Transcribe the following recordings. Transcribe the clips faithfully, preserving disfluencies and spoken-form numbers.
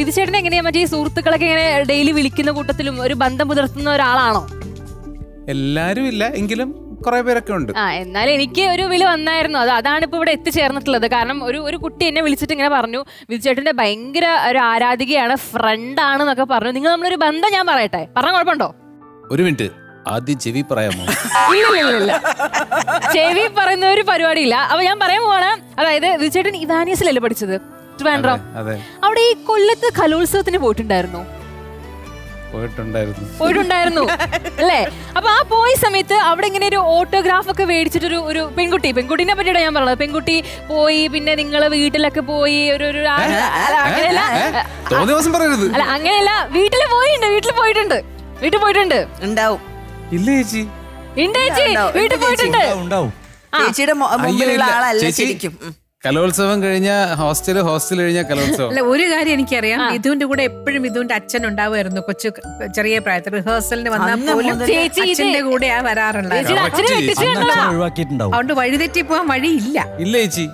വിധിച്ചേട്ടൻ എങ്ങനെയാ മറ്റേ സുഹൃത്തുക്കളൊക്കെ ഇങ്ങനെ ഡെയിലി വിളിക്കുന്ന കൂട്ടത്തിലും ഒരു ബന്ധം പുലർത്തുന്ന ഒരാളാണോ? എല്ലാരും ഇല്ല, എങ്കിലും കുറെ പേരൊക്കെ ഉണ്ട്. ആ, എന്നാലും എനിക്ക് ഒരു വിളി വന്നായിരുന്നു, അത് അതാണ് ഇപ്പൊ ഇവിടെ എത്തിച്ചേർന്നിട്ടുള്ളത്. കാരണം ഒരു ഒരു കുട്ടി എന്നെ വിളിച്ചിട്ട് ഇങ്ങനെ പറഞ്ഞു, വിധിച്ചേട്ടന്റെ ഭയങ്കര ഒരു ആരാധികയാണ്, ഫ്രണ്ട് ആണ് എന്നൊക്കെ പറഞ്ഞു. നിങ്ങൾ നമ്മളൊരു ബന്ധം ഞാൻ പറയട്ടെ, പറഞ്ഞ കുഴപ്പമുണ്ടോ? ഒരു മിനിറ്റ്, ആദ്യം ചെവി പറയാമോ? ഇല്ല, ചെവി പറയുന്ന ഒരു പരിപാടിയില്ല. അപ്പൊ ഞാൻ പറയാൻ പോവാണ്, അതായത് വിധിച്ചേട്ടൻ ഇവാനിയസിലല്ലേ പഠിച്ചത്, ട്രിവാൻഡ്രം? അവിടെ ഈ കൊല്ലത്ത് കലോത്സവത്തിന് പോയിട്ടുണ്ടായിരുന്നു. പോയിട്ടുണ്ടായിരുന്നു അല്ലേ? അപ്പൊ ആ പോയ സമയത്ത് അവിടെ ഇങ്ങനെ ഒരു ഓട്ടോഗ്രാഫ് ഒക്കെ മേടിച്ചിട്ടൊരു ഒരു പെൺകുട്ടി, പെൺകുട്ടീനെ പറ്റിയാണ് ഞാൻ പറഞ്ഞത്, പെൺകുട്ടി പോയി, പിന്നെ നിങ്ങള് വീട്ടിലൊക്കെ പോയി, ഒരു അങ്ങനെയല്ല അല്ല അങ്ങനെയല്ല വീട്ടില് പോയിട്ടുണ്ട്, വീട്ടിൽ പോയിട്ടുണ്ട്, വീട്ടിൽ പോയിട്ടുണ്ട് ഉണ്ടാവും. ഇല്ല ചേച്ചി, ചേച്ചി വീട്ടിൽ പോയിട്ടുണ്ട്. ചേച്ചിയുടെ കലോത്സവം കഴിഞ്ഞ ഹോസ്റ്റല്, ഹോസ്റ്റൽ കഴിഞ്ഞ കലോത്സവം. അല്ല, ഒരു കാര്യം എനിക്കറിയാം, വിധുവിന്റെ കൂടെ എപ്പോഴും വിധുവിന്റെ അച്ഛൻ ഉണ്ടാവുമായിരുന്നു. കൊച്ചു ചെറിയ പ്രായത്തിൽ റിഹേഴ്സലിന് വന്നാൽ പോലും അച്ഛന്റെ കൂടെയാ വരാറുള്ളത്. അതുകൊണ്ട് വഴിതെറ്റി പോകാൻ വഴിയില്ല. ഇല്ല ചേച്ചി,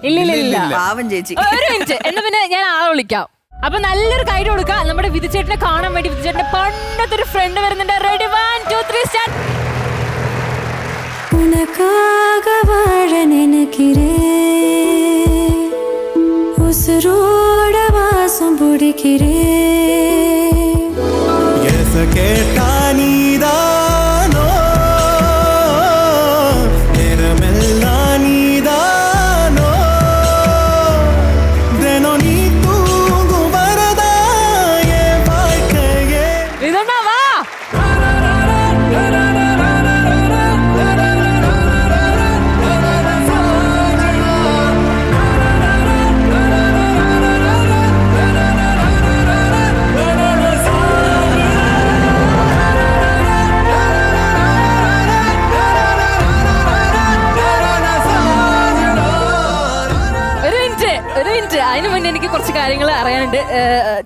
പാവം ചേച്ചി. ഒരു മിനിറ്റ്, എന്നാ പിന്നെ ഞാൻ ആളെ വിളിക്കാം. അപ്പൊ നല്ലൊരു കാര്യം കൊടുക്കാം, നമ്മുടെ വിധുചേട്ടനെ കാണാൻ വേണ്ടി വിധുചേട്ടന്റെ പണ്ടത്തെ ഒരു ഫ്രണ്ട് വരുന്നുണ്ട്. Ready, one two three start. അതിനു മുന്നേ എനിക്ക് കുറച്ച് കാര്യങ്ങൾ അറിയാനുണ്ട്.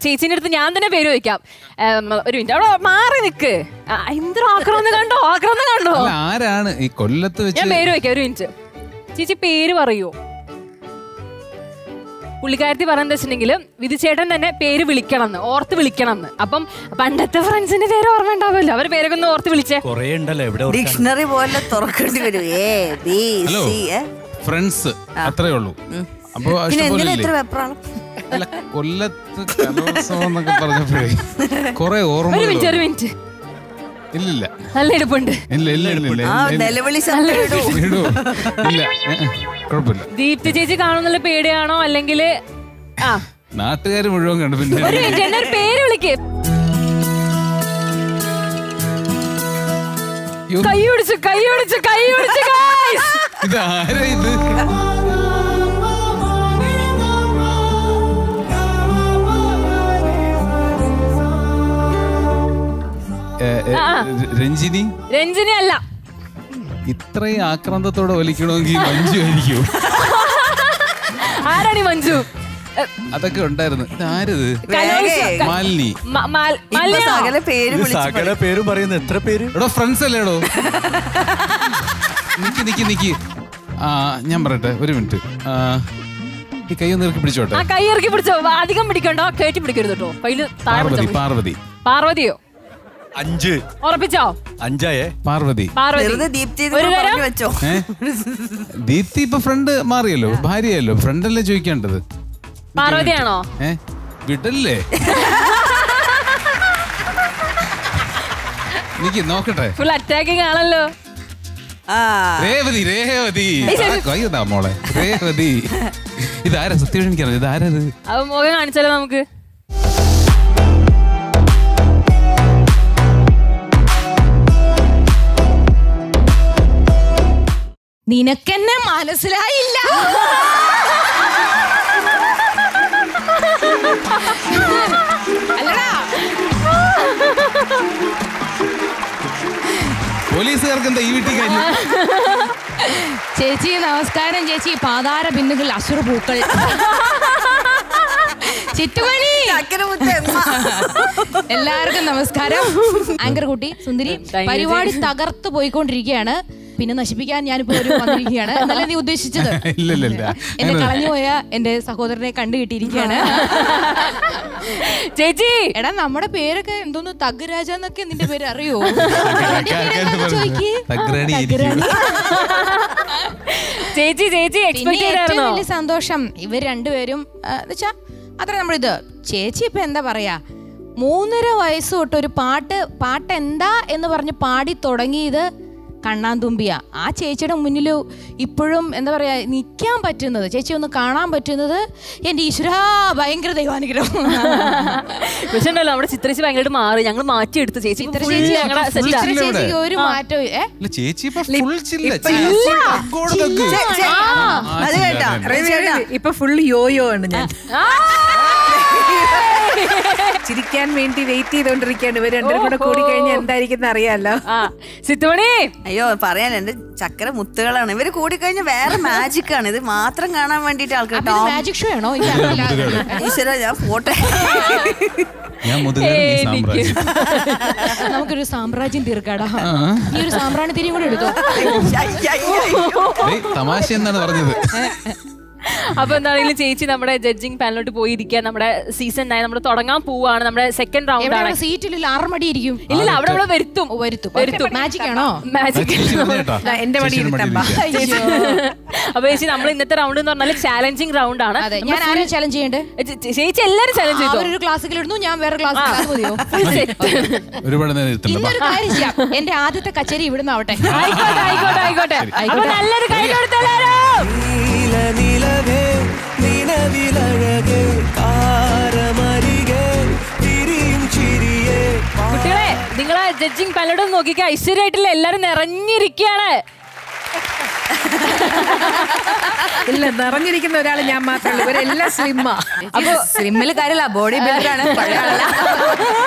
ചേച്ചീൻ്റെ അടുത്ത് ഞാൻ തന്നെ പേര് വയ്ക്കാം. ഒരു മിനിറ്റ്, അവിടെ മാറി നിൽക്ക്. എന്തൊരു ആക്രമം കണ്ടോ, ആക്രമം കണ്ടോ? ആരാണ് ഈ കൊല്ലത്ത്? ഞാൻ പേര് വയ്ക്കാം. ഒരു മിനിറ്റ്, ചേച്ചി പേര് പറയൂ. പുള്ളിക്കാരത്തി പറയാന്ന് വെച്ചിട്ടുണ്ടെങ്കിൽ വിധിച്ചേട്ടൻ തന്നെ പേര് വിളിക്കണം എന്ന്, ഓർത്ത് വിളിക്കണം എന്ന്. അപ്പം പണ്ടത്തെ ഫ്രണ്ട്സിന്റെ പേര് ഓർമ്മ ഉണ്ടാവുമല്ലോ, അവരുടെ പേരൊക്കെ ഒന്ന് ഓർത്ത് വിളിച്ചേ. ഡിക്ഷണറി പോലെ തുറക്കേണ്ടി വരും. എ ബി സി ഫ്രണ്ട്സ്, അത്രയേ ഉള്ളൂ. അപ്പൊ അല്ല, കൊല്ലത്ത് കലോത്സവം എന്നൊക്കെ പറഞ്ഞപ്പോഴേ കൊറേ ഓർമ്മ. ഇല്ലില്ല, നല്ല എടുപ്പുണ്ട്. ദീപ്തി ചേച്ചി കാണുന്നുള്ള പേടിയാണോ? അല്ലെങ്കിൽ നാട്ടുകാർ മുഴുവൻ കണ്ടു. പിന്നെ പേര് വിളിക്കേ, കൈ പിടിച്ചു കൈ പിടിച്ചു കൈ പിടിച്ചു. ഇതാരാ ഇത്? രഞ്ജിനി? രഞ്ജിനി അല്ല. ഇത്രയും ആക്രാന്തത്തോടെ വലിക്കണമെങ്കിൽ മഞ്ജു ആയിരിക്കും. ആരാണ് മഞ്ജു? അതൊക്കെ ഉണ്ടായിരുന്നു. ആരത്? മാലിനി. സകല പേരും പറയുന്നു. എത്ര പേര് എടോ? ഫ്രണ്ട്സ് അല്ലേടോ? നിക്ക് നിക്ക് നിക്ക്, ആ ഞാൻ പറയട്ടെ, ഒരു മിനിറ്റ്. ഈ കൈ ഒന്ന് ഇറക്കി പിടിച്ചോട്ടെ. കൈ ഇറക്കി പിടിച്ചോ, അധികം പിടിക്കണ്ടോ, കേട്ടി പിടിക്കരുത് കേട്ടോ. കയ്യില് പാർവതി. പാർവതി പാർവതിയോ? അഞ്ച് ഉറപ്പിച്ചോ? അഞ്ചായേ. പാർവതി. ദീപ്തി ഇപ്പൊ ഫ്രണ്ട് മാറിയല്ലോ, ഭാര്യയല്ലോ, ഫ്രണ്ടല്ലേ ചോദിക്കേണ്ടത്. പാർവതിയാണോ? ഏ വിടല്ലേ, എനിക്ക് നോക്കട്ടെ. ഫുൾ അറ്റാക്കിങ് ആണല്ലോ. രേവതി. രേവതി മോളെ, രേവതി. ഇതാരാ? സത്യം എനിക്കറിയാം ഇതാരത്. അപ്പൊ മോഹൻ കാണിച്ചാലോ നമുക്ക്. നിനക്കെന്നെ മനസ്സിലായില്ല. അല്ലടാ, പോലീസുകാർക്ക് എന്താ ഈ വീട്ടിൽ കാര്യം? ചേച്ചി നമസ്കാരം. ചേച്ചി പാതാര ബിന്ദുകൾ അസുര പൂക്കൾ ചിറ്റുമണി. എല്ലാവർക്കും നമസ്കാരം. ആങ്കർ കുട്ടി സുന്ദരി പരിപാടി തകർത്ത് പോയിക്കൊണ്ടിരിക്കുകയാണ്. പിന്നെ നശിപ്പിക്കാൻ ഞാനിപ്പോ ഒരു വന്നിരിക്കുകയാണ്. എന്നല്ല നീ ഉദ്ദേശിച്ചത്? എന്നെ കളഞ്ഞുപോയ എന്റെ സഹോദരനെ കണ്ടുകിട്ടിയിരിക്കുകയാണ്. ചേച്ചി എടാ നമ്മുടെ പേരൊക്കെ എന്തോന്ന് തകരാജ എന്നൊക്കെ നിന്റെ പേര് അറിയോ? ചേച്ചി ചേച്ചി ഏറ്റവും വലിയ സന്തോഷം ഇവർ രണ്ടുപേരും എന്നുവെച്ചാ അത്ര നമ്മളിത് ചേച്ചി ഇപ്പൊ എന്താ പറയാ മൂന്നര വയസ്സ് തൊട്ട് ഒരു പാട്ട് പാട്ട് എന്താ എന്ന് പറഞ്ഞ് പാടി തുടങ്ങിയത് കണ്ണാന്തുമ്പിയ. ആ ചേച്ചിയുടെ മുന്നിൽ ഇപ്പോഴും എന്താ പറയുക നിൽക്കാൻ പറ്റുന്നത് ചേച്ചി ഒന്ന് കാണാൻ പറ്റുന്നത് എൻ്റെ ഈശ്വരാ ഭയങ്കര ദൈവാനുഗ്രഹം. പക്ഷെ ഉണ്ടല്ലോ അവിടെ ചിത്രേച്ചി ഭയങ്കരമായിട്ട് മാറി ഞങ്ങൾ മാറ്റിയെടുത്ത് ചേച്ചി ചേച്ചിക്ക് ഒരു മാറ്റവും ഇപ്പൊ ഫുൾ യോയോ ആണ് ഞാൻ ചിരിക്കാൻ വേണ്ടി വെയിറ്റ് ചെയ്തോണ്ടിരിക്കാണ് ഇവർ രണ്ടും കൂടെ കൂടി കഴിഞ്ഞാൽ എന്തായിരിക്കും അറിയാലോ. സിത്തുമണി അയ്യോ പറയാൻ എന്റെ ചക്കര മുത്തുകളാണ് ഇവര് കൂടി കഴിഞ്ഞാൽ വേറെ മാജിക് ആണ്. ഇത് മാത്രം കാണാൻ വേണ്ടിട്ട് ആൾക്കാർ മാജിക് ഷോ ആണോ? ഈശ്വര ഞാൻ ഫോട്ടോ നമുക്കൊരു സാമ്രാജ്യം തീർക്കാടാ. ഈ ഒരു സാമ്രാണി തിരിയും കൂടെ എടുത്തു തമാശ എന്നാണ് പറഞ്ഞത്. അപ്പൊ എന്താണെങ്കിലും ചേച്ചി നമ്മുടെ ജഡ്ജിങ് പാനലോട്ട് പോയിരിക്കുക. നമ്മുടെ സീസൺ നയൻ നമ്മൾ തുടങ്ങാൻ പോവാണ്. നമ്മുടെ സെക്കൻഡ് റൗണ്ട് ആണ്. സീറ്റിൽ ആറുമടി ഇരിക്കും ഇല്ല അവിടെ നമ്മളെ വരുത്തും വരുത്തും വരുത്തും മാജിക് ആണോ? മാജിക് എന്റെ മടി ഇരുത്തം. അപ്പൊ ചേച്ചി നമ്മൾ ഇന്നത്തെ റൗണ്ട് എന്ന് പറഞ്ഞാൽ ചാലഞ്ചിങ് റൗണ്ട് ആണ്. ഞാൻ ആരും ചാലഞ്ച് ചെയ്യണ്ടേ ചേച്ചി? എല്ലാരും ചാലഞ്ച് ചെയ്തു. ഒരു ക്ലാസ്സിൽ ഇടുന്നു ഞാൻ വേറെ ക്ലാസ്സിൽ. എന്റെ ആദ്യത്തെ കച്ചേരി ഇവിടുന്ന് ആവട്ടെ. ആയിക്കോട്ടെ ആയിക്കോട്ടെ നല്ലൊരു കൈ നിലവേ നിലവിലഴകേ താരമരികേ തിരിയും ചിരിയേ. കുട്ടികളെ നിങ്ങളെ ജഡ്ജിങ് പാനലോട് നോക്കിക്ക. ഐശ്വര്യമായിട്ടില്ല എല്ലാരും നിറഞ്ഞിരിക്കുകയാണ്. ഇല്ല നിറഞ്ഞിരിക്കുന്ന ഒരാള് ഞാൻ മാത്രമല്ല. ഇവരെല്ലാം സ്ലിമ്മാ. അപ്പൊ സ്ലിമ്മില് കാര്യമില്ല ബോഡി ബിൽഡറാണ്.